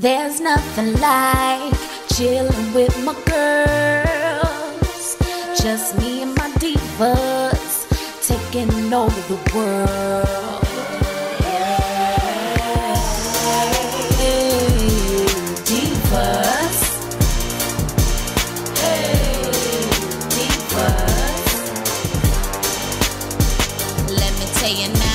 There's nothing like chilling with my girls, just me and my divas, taking over the world. Hey, divas. Hey, divas. Let me tell you now,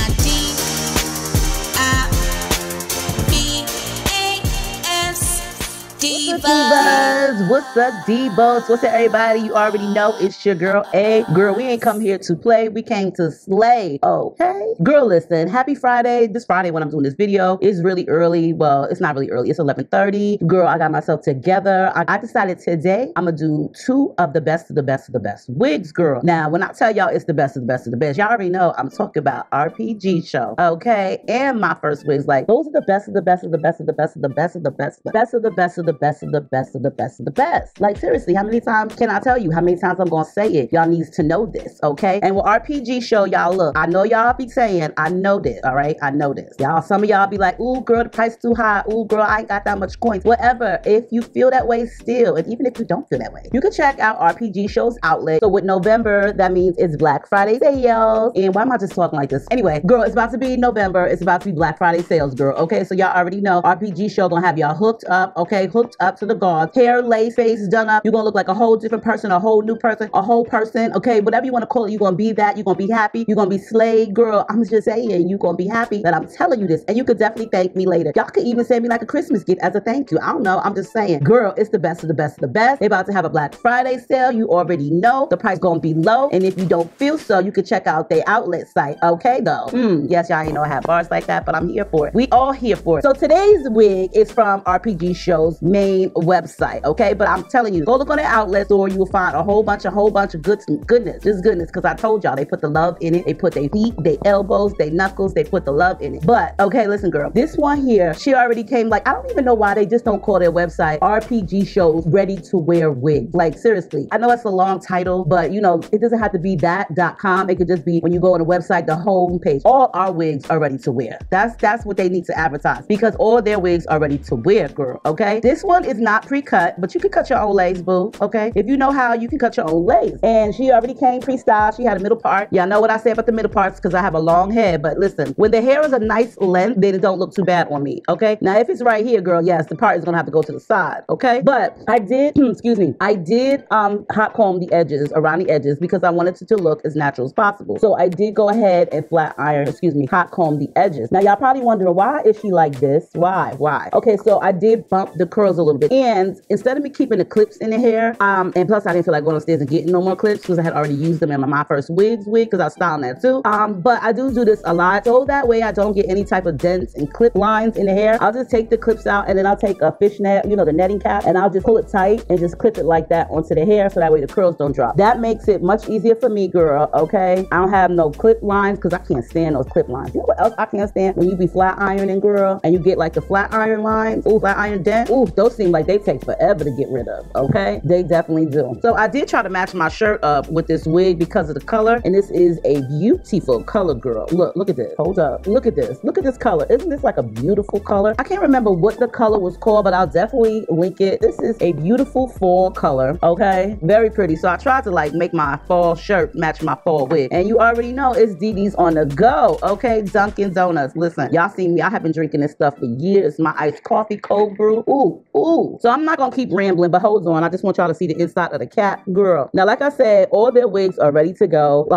D-Buzz. What's up, D-Buzz? What's up, everybody? You already know it's your girl, A. Girl, we ain't come here to play. We came to slay, okay? Girl, listen, happy Friday. This Friday when I'm doing this video, it's really early. Well, it's not really early. It's 11:30. Girl, I got myself together. I decided today I'm going to do two of the best of the best of the best wigs, girl. Now, when I tell y'all it's the best of the best of the best, y'all already know I'm talking about RPG Show, okay? And my first wigs, like, those are the best of the best of the best of the best of the best of the best of the best of the best of the best of the best of the best of the best. Like, seriously, how many times can I tell you? How many times I'm gonna say it? Y'all needs to know this, okay? And with RPG Show, y'all, look, I know y'all be saying, I know this, all right? I know this. Y'all, some of y'all be like, ooh, girl, the price too high. Ooh, girl, I ain't got that much coins. Whatever. If you feel that way still, and even if you don't feel that way, you can check out RPG Show's outlet. So with November, that means it's Black Friday sales. And why am I just talking like this? Anyway, girl, it's about to be November. It's about to be Black Friday sales, girl, okay? So y'all already know RPG Show gonna have y'all hooked up, okay? Hooked up to the guards, hair, lace, face done up. You're gonna look like a whole different person, a whole new person, a whole person, okay? Whatever you want to call it, you're gonna be that. You're gonna be happy. You're gonna be slayed, girl. I'm just saying, you're gonna be happy that I'm telling you this, and you could definitely thank me later. Y'all could even send me like a Christmas gift as a thank you. I don't know. I'm just saying, girl, it's the best of the best of the best. They're about to have a Black Friday sale. You already know the price gonna be low, and if you don't feel so, you could check out their outlet site, okay? Though, yes, y'all ain't know I have bars like that, but I'm here for it. We all here for it. So today's wig is from RPG Show's main website, okay? But I'm telling you, go look on their outlet store. You will find a whole bunch of goodness, because I told y'all they put the love in it. They put their feet, their elbows, their knuckles, they put the love in it. But okay, listen, girl, this one here, she already came, like, I don't even know why they just don't call their website RPG Show's ready to wear wig. Like, seriously, I know it's a long title, but you know, it doesn't have to be that.com. It could just be, when you go on the website, the home page, all our wigs are ready to wear. That's what they need to advertise, because all their wigs are ready to wear, girl, okay? This one is not pre-cut, but you can cut your own lace, boo, okay? If you know how, you can cut your own lace. And she already came pre-styled. She had a middle part. Y'all know what I say about the middle parts, because I have a long head. But listen, when the hair is a nice length, then it don't look too bad on me, okay? Now, if it's right here, girl, yes, the part is gonna have to go to the side, okay? But I did, excuse me, I did hot comb the edges, around the edges, because I wanted it to look as natural as possible. So I did go ahead and flat iron, excuse me, hot comb the edges. Now, y'all probably wondering, why is she like this? Why? Okay, so I did bump the curls a little bit, and instead of me keeping the clips in the hair, and plus I didn't feel like going upstairs and getting no more clips, because I had already used them in my first wig, because I was styling that too, but I do this a lot, so that way I don't get any type of dents and clip lines in the hair. I'll just take the clips out, and then I'll take a fishnet, you know, the netting cap, and I'll just pull it tight and just clip it like that onto the hair, so that way the curls don't drop. That makes it much easier for me, girl, okay? I don't have no clip lines, because I can't stand those clip lines. You know what else I can't stand? When you be flat ironing, girl, and you get like the flat iron lines, ooh, flat iron dent, ooh, those seem like they take forever to get rid of, okay? They definitely do. So I did try to match my shirt up with this wig because of the color, and this is a beautiful color, girl. Look at this. Hold up. Look at this color. Isn't this like a beautiful color? I can't remember what the color was called, but I'll definitely link it. This is a beautiful fall color, okay? Very pretty. So I tried to like make my fall shirt match my fall wig, and you already know it's DD's on the go, okay? Dunkin' Donuts. Listen, y'all see me. I have been drinking this stuff for years. My iced coffee, cold brew. Ooh. So I'm not gonna keep rambling, but hold on. I just want y'all to see the inside of the cap, girl. Now, like I said, all their wigs are ready to go.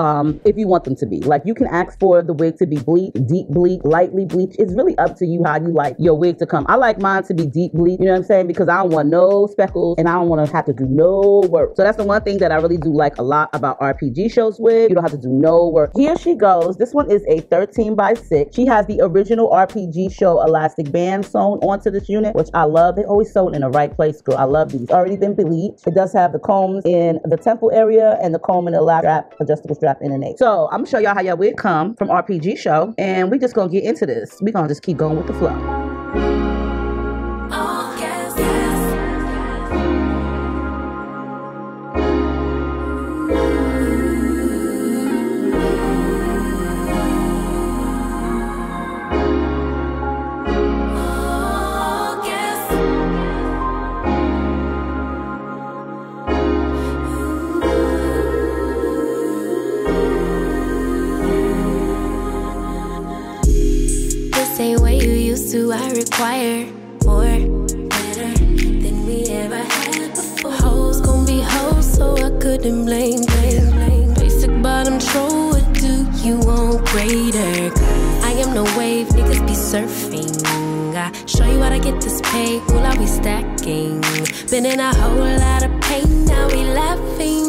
If you want them to be, like, you can ask for the wig to be bleach, deep bleach, lightly bleach. It's really up to you how you like your wig to come. I like mine to be deep bleach. You know what I'm saying? Because I don't want no speckles, and I don't want to have to do no work. So that's the one thing that I really do like a lot about RPG Show's wig. You don't have to do no work. Here she goes. This one is a 13x6. She has the original RPG Show elastic band sewn onto this unit, which I love. They always sewn in the right place, girl. I love these. Already been bleached. It does have the combs in the temple area, and the comb in the lap strap, adjustable strap in the nape. So I'm gonna show y'all how y'all wig come from RPG Show, and we just gonna get into this. We gonna just keep going with the flow. do I require? More, better than we ever had before. Hoes gon' be hoes, so I couldn't blame. Basic bottom troll, what do you want greater? I am no wave, niggas be surfing. I show you how to get this pay, will I be stacking? Been in a whole lot of pain, now we laughing.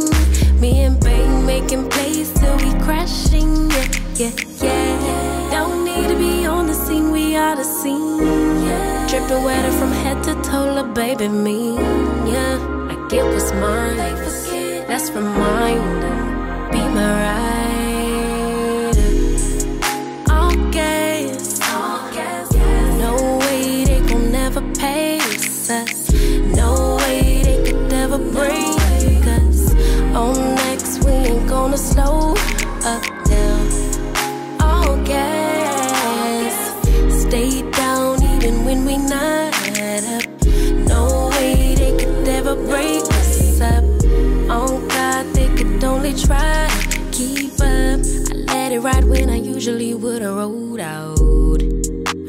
Me and Bang making plays till we crashing, yeah. Don't need to be on the scene, we are the scene, yeah. Dripping wetter from head to toe, la baby me, yeah. I get what's mine, that's reminder, be my rider. All gas, no way they gon' never pace us, no way they could ever break us. On next, we ain't gonna slow up now. All gas, stay down even when we not up. No way they could ever break us up. On God, they could only try to keep up. I let it ride when I usually would've rolled out.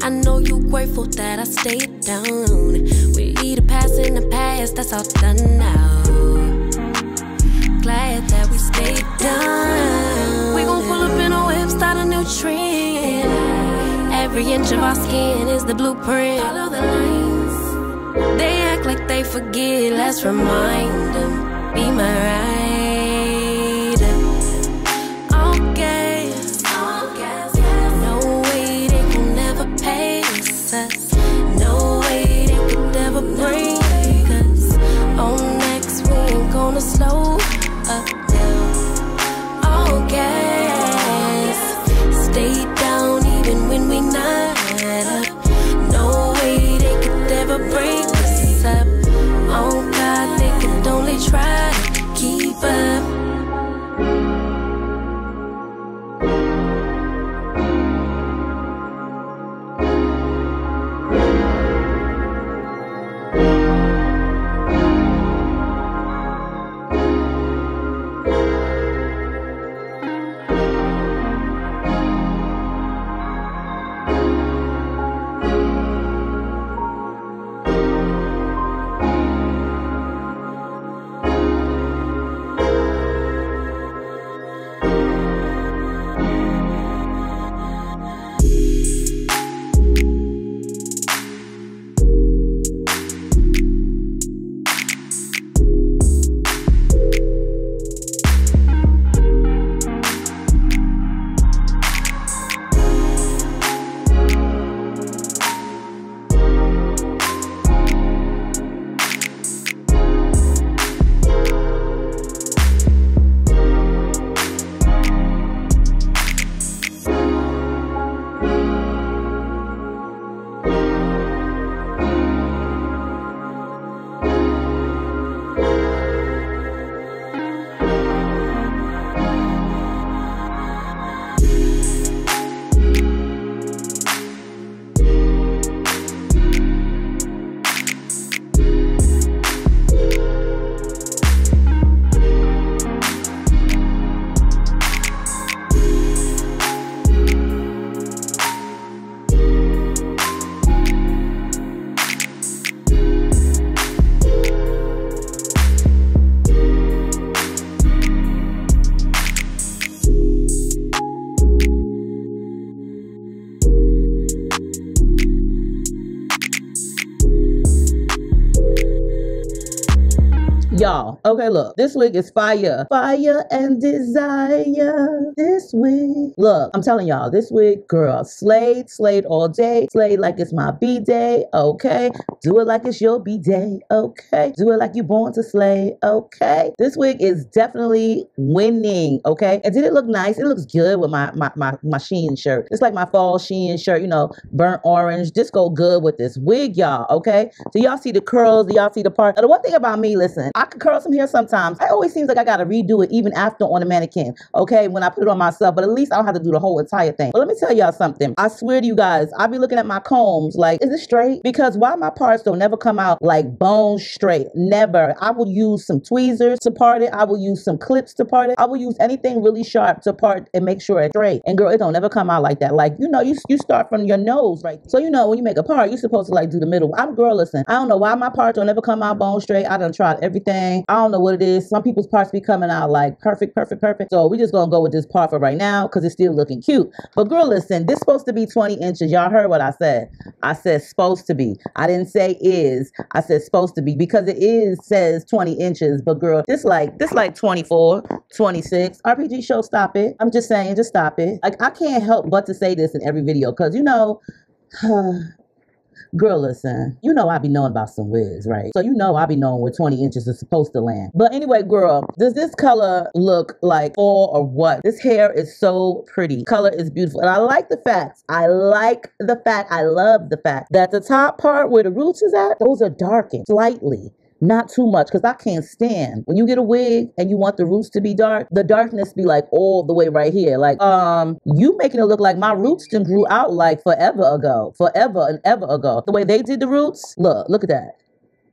I know you grateful that I stayed down. We either pass in the past, that's all done now. Glad that we stayed down. We gon' pull up in our whip, start a new trend. Every inch of our skin is the blueprint. Follow the lines. They act like they forget, let's remind them. Be my rider. All gas. No way they can never pace us. No way they could never break us. On next, we ain't gonna slow up now. All gas, stay down even when we not up. No way they could ever break us up. On God, they could only try to keep up. Y'all, okay, look, this week is fire and desire this week. Look, I'm telling y'all, this week, girl, slayed all day, slayed like it's my b-day, okay? Do it like it's your b-day, okay? Do it like you born to slay, okay? This week is definitely winning, okay? And did it look nice? It looks good with my Shein shirt. It's like my fall Shein shirt, you know, burnt orange. Just go good with this wig, y'all, okay? Do y'all see the curls? Do y'all see the part? Now, the one thing about me, listen, I could curl some from here sometimes. It always seems like I got to redo it even after on a mannequin, okay, when I put it on myself. But at least I don't have to do the whole entire thing. But let me tell y'all something. I swear to you guys, I be looking at my combs like, is it straight? Because why my parts don't never come out like bone straight? Never. I will use some tweezers to part it. I will use some clips to part it. I will use anything really sharp to part and make sure it's straight. And girl, it don't ever come out like that. Like, you know, you start from your nose, right? So, you know, when you make a part, you're supposed to like do the middle. Girl, listen, I don't know why my parts don't ever come out bone straight. I done tried everything. I don't know what it is. Some people's parts be coming out like perfect. So we just gonna go with this part for right now because it's still looking cute. But girl, listen, this supposed to be 20 inches. Y'all heard what I said. I said supposed to be. I didn't say is. I said supposed to be because it is says 20 inches. But girl, this like 24, 26. RPG show, stop it. I'm just saying, just stop it. Like, I can't help but to say this in every video because, you know, girl, listen, you know I be knowing about some wigs, right? So you know I be knowing where 20 inches is supposed to land. But anyway, girl, does this color look like fall or what? This hair is so pretty. Color is beautiful. And I like the fact, I love the fact that the top part where the roots is at, those are darkened slightly. Not too much, because I can't stand when you get a wig and you want the roots to be dark, the darkness be like all the way right here. Like, you making it look like my roots done grew out like forever and ever ago. The way they did the roots, look at that.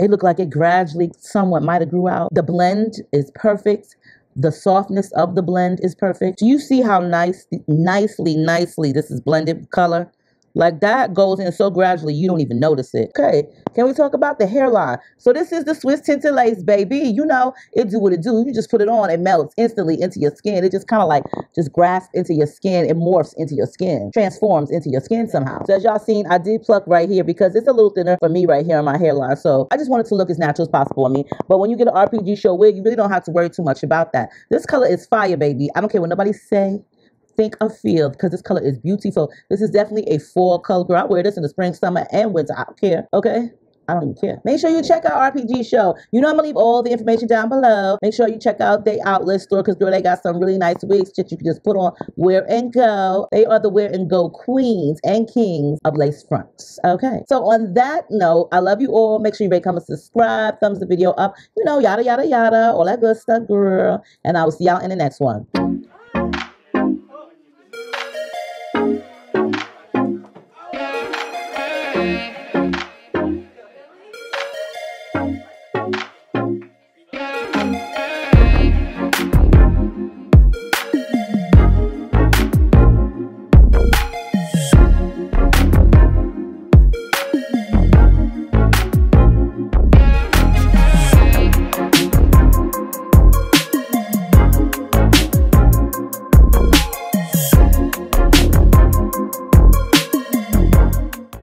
It looked like it gradually somewhat might have grew out. The blend is perfect. The softness of the blend is perfect. Do you see how nicely this is blended color? Like, that goes in so gradually you don't even notice it. Okay, can we talk about the hairline? So this is the Swiss Tinted Lace, baby. You know, it do what it do. You just put it on, it melts instantly into your skin. It just kind of like just grasps into your skin. It morphs into your skin, transforms into your skin somehow. So as y'all seen, I did pluck right here because it's a little thinner for me right here on my hairline. So I just wanted to look as natural as possible on me. But when you get an RPG show wig, you really don't have to worry too much about that. This color is fire, baby. I don't care what nobody say. Think of field, because this color is beautiful. This is definitely a fall color. Girl, I wear this in the spring, summer, and winter. I don't care, okay? I don't even care. Make sure you check out RPG Show. You know I'm gonna leave all the information down below. Make sure you check out their outlet store because, girl, they got some really nice wigs that you can just put on, wear and go. They are the wear and go queens and kings of lace fronts. Okay. So on that note, I love you all. Make sure you rate, comment, subscribe, thumbs the video up. You know, yada yada yada, all that good stuff, girl. And I will see y'all in the next one.